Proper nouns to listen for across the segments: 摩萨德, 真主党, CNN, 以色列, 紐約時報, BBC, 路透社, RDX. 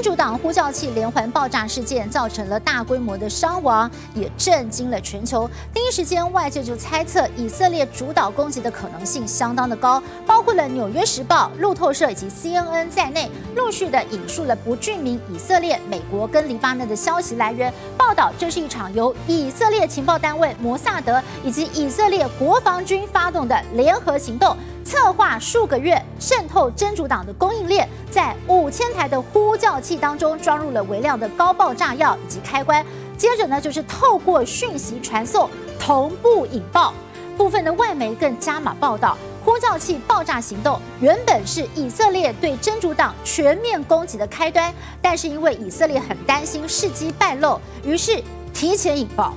民主党呼叫器连环爆炸事件造成了大规模的伤亡，也震惊了全球。第一时间，外界就猜测以色列主导攻击的可能性相当的高，包括了《纽约时报》、路透社以及 CNN 在内，陆续的引述了不具名以色列、美国跟黎巴嫩的消息来源，报道这是一场由以色列情报单位摩萨德以及以色列国防军发动的联合行动。 策划数个月渗透真主党的供应链，在5000台的呼叫器当中装入了微量的高爆炸药以及开关，接着呢就是透过讯息传送同步引爆。部分的外媒更加码报道，呼叫器爆炸行动原本是以色列对真主党全面攻击的开端，但是因为以色列很担心事机败露，于是提前引爆。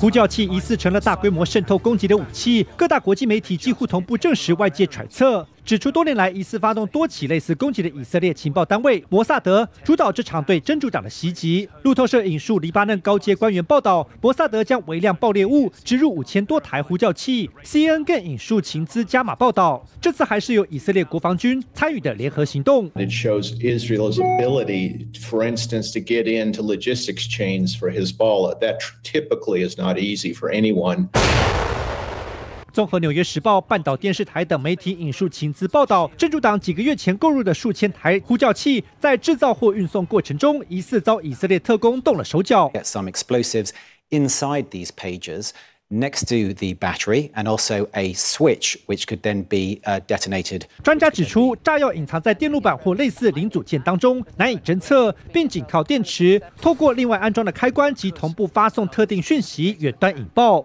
呼叫器疑似成了大规模渗透攻击的武器，各大国际媒体几乎同步证实外界揣测，指出多年来疑似发动多起类似攻击的以色列情报单位摩萨德主导这场对真主党的袭击。路透社引述黎巴嫩高阶官员报道，摩萨德将微量爆裂物植入5000多台呼叫器。CNN 更引述情资加码报道，这次还是由以色列国防军参与的联合行动。It shows Israel's ability, for instance, to get into logistics chains for Hezbollah. That typically is not. 综合《纽约时报》、半岛电视台等媒体引述情资报道，真主党几个月前购入的数千台呼叫器，在制造或运送过程中，疑似遭以色列特工动了手脚。Some explosives inside these pagers next to the battery, and also a switch which could then be detonated. 专家指出，炸药隐藏在电路板或类似零组件当中，难以侦测，并仅靠电池透过另外安装的开关及同步发送特定讯息，远端引爆。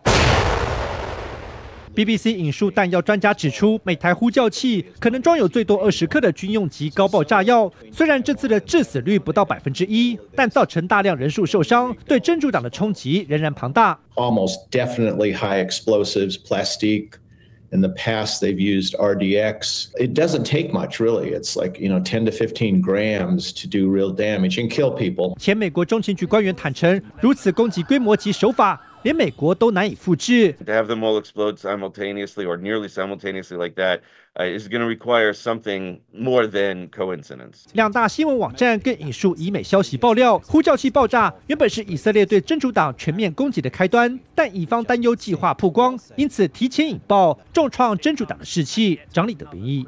BBC 引述弹药专家指出，每台呼叫器可能装有最多20克的军用级高爆炸药。虽然这次的致死率不到1%，但造成大量人数受伤，对真主党的冲击仍然庞大。Almost definitely high explosives, plastic. In the past, they've used RDX. It doesn't take much, really. It's like, you know, 10 to 15 grams to do real damage and kill people. 前美国中情局官员坦承，如此攻击规模及手法。 连美国都难以复制。To have them all explode simultaneously or nearly simultaneously like that is going to require something more than coincidence. 两大新闻网站更引述以美消息爆料，呼叫器爆炸原本是以色列对真主党全面攻击的开端，但以方担忧计划曝光，因此提前引爆，重创真主党的士气。张立德编译。